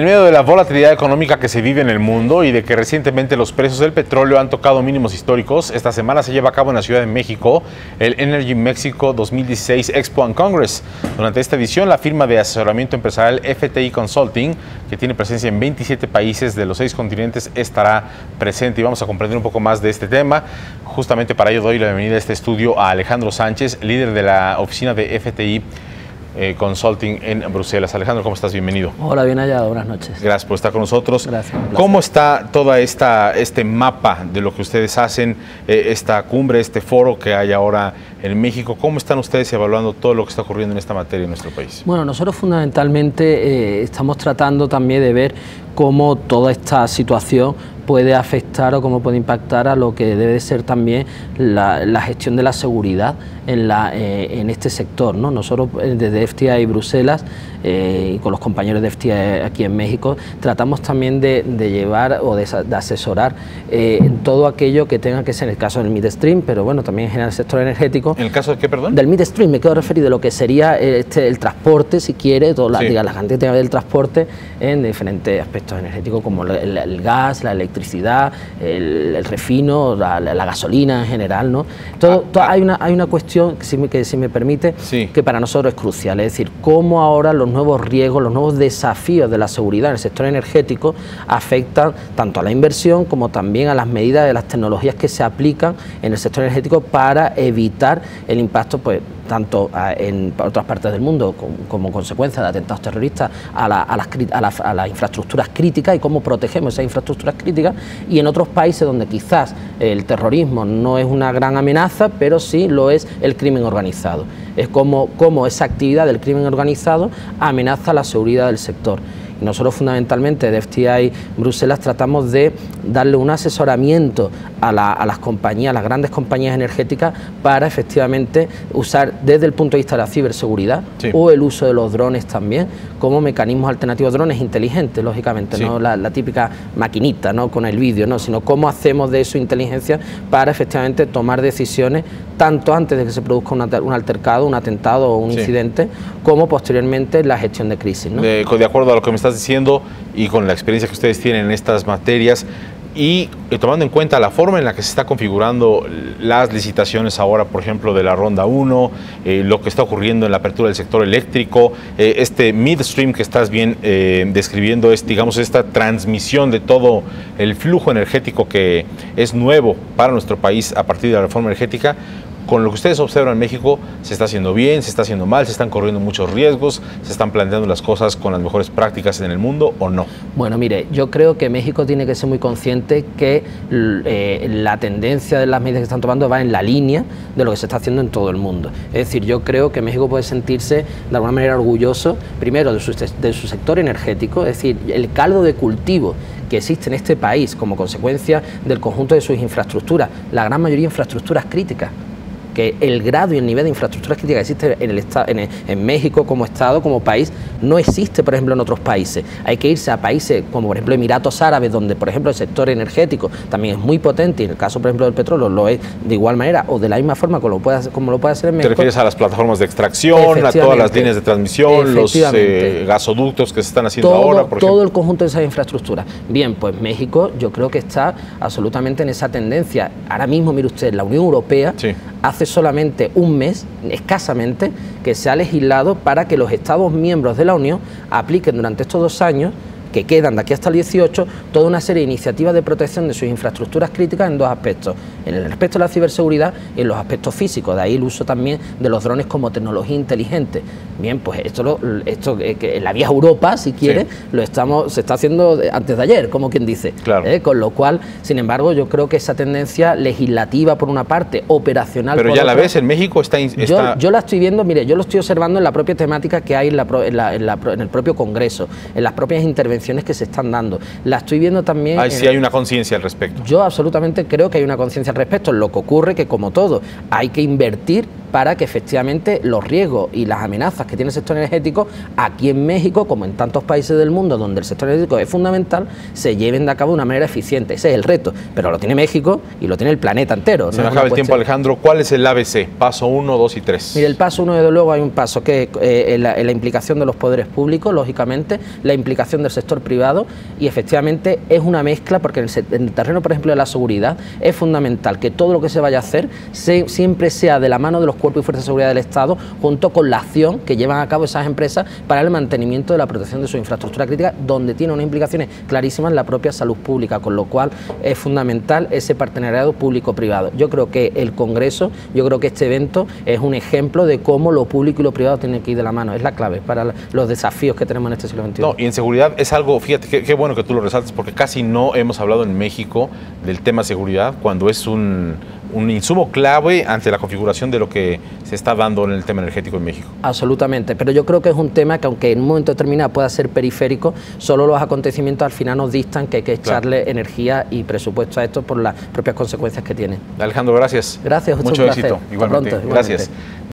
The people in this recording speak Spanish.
En medio de la volatilidad económica que se vive en el mundo y de que recientemente los precios del petróleo han tocado mínimos históricos, esta semana se lleva a cabo en la Ciudad de México el Energy México 2016 Expo and Congress. Durante esta edición, la firma de asesoramiento empresarial FTI Consulting, que tiene presencia en 27 países de los 6 continentes, estará presente y vamos a comprender un poco más de este tema. Justamente para ello doy la bienvenida a este estudio a Alejandro Sánchez, líder de la oficina de FTI Consulting en Bruselas. Alejandro, ¿cómo estás? Bienvenido. Hola, bien hallado. Buenas noches. Gracias por estar con nosotros. Gracias. ¿Cómo está todo este mapa de lo que ustedes hacen, esta cumbre, este foro que hay ahora en México? ¿Cómo están ustedes evaluando todo lo que está ocurriendo en esta materia en nuestro país? Bueno, nosotros fundamentalmente estamos tratando también de ver cómo toda esta situación puede afectar o cómo puede impactar a lo que debe de ser también la gestión de la seguridad en este sector, ¿no? Nosotros desde FTI Bruselas y con los compañeros de FTI aquí en México tratamos también de llevar o de asesorar en todo aquello que tenga que ser en el caso del midstream, pero bueno, también en general el sector energético. ¿En el caso de qué, perdón? Del midstream, me quiero referir de lo que sería el transporte, si quiere, toda la gente que tenga del transporte en diferentes aspectos energéticos como el gas, la electricidad, el refino, la gasolina en general, ¿no? Hay una cuestión que si me permite, que para nosotros es crucial, es decir, cómo ahora los nuevos riesgos, los nuevos desafíos de la seguridad en el sector energético afectan tanto a la inversión como también a las medidas de las tecnologías que se aplican en el sector energético para evitar el impacto, pues, tanto en otras partes del mundo como consecuencia de atentados terroristas a las infraestructuras críticas y cómo protegemos esas infraestructuras críticas, y en otros países donde quizás el terrorismo no es una gran amenaza, pero sí lo es el crimen organizado. Es como esa actividad del crimen organizado amenaza la seguridad del sector. Nosotros fundamentalmente de FTI Bruselas tratamos de darle un asesoramiento a las compañías, a las grandes compañías energéticas, para efectivamente usar desde el punto de vista de la ciberseguridad o el uso de los drones también como mecanismos alternativos, drones inteligentes, lógicamente, no la típica maquinita, ¿no?, con el vídeo, ¿no?, sino cómo hacemos de eso inteligencia para efectivamente tomar decisiones tanto antes de que se produzca un altercado, un atentado o un incidente, como posteriormente la gestión de crisis, ¿no? De acuerdo a lo que me estás diciendo y con la experiencia que ustedes tienen en estas materias y tomando en cuenta la forma en la que se está configurando las licitaciones ahora, por ejemplo, de la Ronda 1, lo que está ocurriendo en la apertura del sector eléctrico, este midstream que estás bien describiendo, es, digamos, esta transmisión de todo el flujo energético que es nuevo para nuestro país a partir de la reforma energética. Con lo que ustedes observan en México, ¿se está haciendo bien, se está haciendo mal, se están corriendo muchos riesgos, se están planteando las cosas con las mejores prácticas en el mundo o no? Bueno, mire, yo creo que México tiene que ser muy consciente que la tendencia de las medidas que están tomando va en la línea de lo que se está haciendo en todo el mundo. Es decir, yo creo que México puede sentirse de alguna manera orgulloso, primero de su sector energético, es decir, el caldo de cultivo que existe en este país como consecuencia del conjunto de sus infraestructuras, la gran mayoría de infraestructuras críticas, que el grado y el nivel de infraestructuras críticas que existe en México como Estado, como país, no existe, por ejemplo, en otros países. Hay que irse a países como, por ejemplo, Emiratos Árabes, donde, por ejemplo, el sector energético también es muy potente, y en el caso, por ejemplo, del petróleo lo es de igual manera o de la misma forma como lo puede hacer en México. ¿Te refieres a las plataformas de extracción, a todas las líneas de transmisión, los gasoductos que se están haciendo ahora? Todo el conjunto de esas infraestructuras. Bien, pues México yo creo que está absolutamente en esa tendencia. Ahora mismo, mire usted, la Unión Europea hace solamente un mes, escasamente, que se ha legislado para que los Estados miembros de la Unión apliquen durante estos 2 años, que quedan de aquí hasta el 18, toda una serie de iniciativas de protección de sus infraestructuras críticas en 2 aspectos, en el aspecto de la ciberseguridad y en los aspectos físicos, de ahí el uso también de los drones como tecnología inteligente. Bien, pues esto que en la vieja Europa, si quiere, se está haciendo antes de ayer, como quien dice. Claro. Con lo cual, sin embargo, yo creo que esa tendencia legislativa por una parte, operacional por otra. Pero ya la ves en México, yo la estoy viendo, mire, yo lo estoy observando en la propia temática que hay en el propio Congreso, en las propias intervenciones que se están dando. La estoy viendo también. Sí, hay una conciencia al respecto. Yo absolutamente creo que hay una conciencia al respecto. Lo que ocurre que, como todo, hay que invertir para que efectivamente los riesgos y las amenazas que tiene el sector energético aquí en México, como en tantos países del mundo donde el sector energético es fundamental, se lleven de a cabo de una manera eficiente. Ese es el reto, pero lo tiene México y lo tiene el planeta entero. Se nos acaba el tiempo, Alejandro. ¿Cuál es el ABC? Paso 1, 2 y 3. Mire, el paso 1, desde luego, hay un paso que es la implicación de los poderes públicos, lógicamente, la implicación del sector privado, y efectivamente es una mezcla, porque en el terreno, por ejemplo, de la seguridad, es fundamental que todo lo que se vaya a hacer siempre sea de la mano de los cuerpos y fuerzas de seguridad del Estado, junto con la acción que llevan a cabo esas empresas para el mantenimiento de la protección de su infraestructura crítica, donde tiene unas implicaciones clarísimas la propia salud pública, con lo cual es fundamental ese partenariado público-privado. Yo creo que el Congreso, yo creo que este evento es un ejemplo de cómo lo público y lo privado tienen que ir de la mano. Es la clave para los desafíos que tenemos en este siglo XXI. No, y en seguridad es algo, fíjate, qué bueno que tú lo resaltes, porque casi no hemos hablado en México del tema seguridad, cuando es un insumo clave ante la configuración de lo que se está dando en el tema energético en México. Absolutamente, pero yo creo que es un tema que, aunque en un momento determinado pueda ser periférico, solo los acontecimientos al final nos dictan que hay que echarle energía y presupuesto a esto por las propias consecuencias que tiene. Alejandro, gracias. Gracias, mucho éxito. Igualmente. Hasta pronto, igualmente. Gracias.